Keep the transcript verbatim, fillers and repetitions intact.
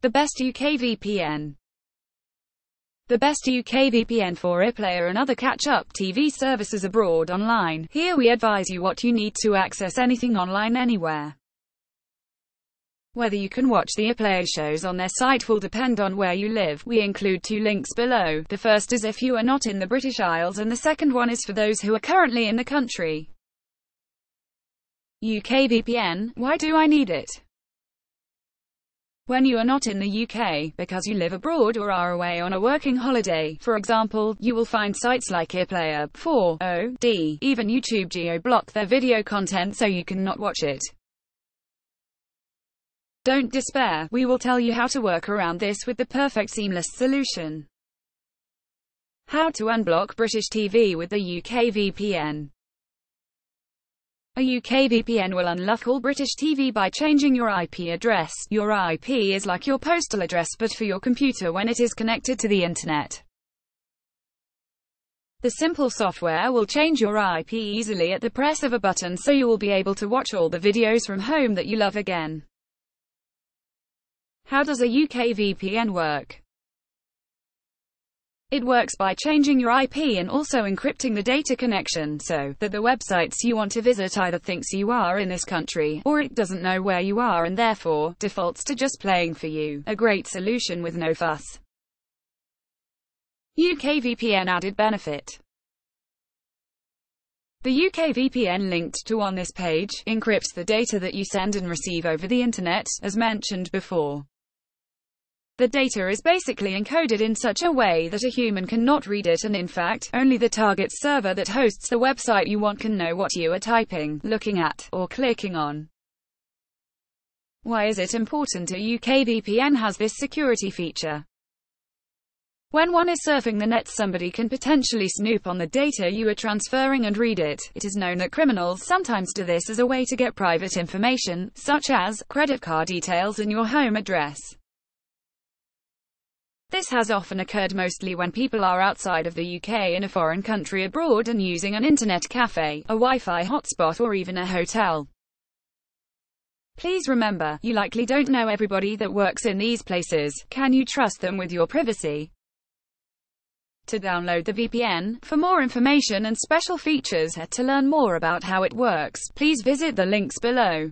The best U K V P N. The best U K V P N for iPlayer and other catch-up T V services abroad online. Here we advise you what you need to access anything online anywhere. Whether you can watch the iPlayer shows on their site will depend on where you live. We include two links below. The first is if you are not in the British Isles, and the second one is for those who are currently in the country. U K V P N, why do I need it? When you are not in the U K, because you live abroad or are away on a working holiday, for example, you will find sites like iPlayer, four O D, even YouTube geo-block their video content so you cannot watch it. Don't despair, we will tell you how to work around this with the perfect seamless solution. How to unblock British T V with the U K V P N. A U K V P N will unlock all British T V by changing your I P address. Your I P is like your postal address but for your computer when it is connected to the internet. The simple software will change your I P easily at the press of a button, so you will be able to watch all the videos from home that you love again. How does a U K V P N work? It works by changing your I P and also encrypting the data connection so that the websites you want to visit either thinks you are in this country, or it doesn't know where you are and therefore defaults to just playing for you. A great solution with no fuss. U K V P N added benefit. The U K V P N linked to on this page encrypts the data that you send and receive over the internet, as mentioned before. The data is basically encoded in such a way that a human cannot read it, and in fact, only the target server that hosts the website you want can know what you are typing, looking at, or clicking on. Why is it important a U K V P N has this security feature? When one is surfing the net, somebody can potentially snoop on the data you are transferring and read it. It is known that criminals sometimes do this as a way to get private information, such as credit card details and your home address. This has often occurred mostly when people are outside of the U K in a foreign country abroad and using an internet cafe, a Wi-Fi hotspot or even a hotel. Please remember, you likely don't know everybody that works in these places. Can you trust them with your privacy? To download the V P N, for more information and special features, to learn more about how it works, please visit the links below.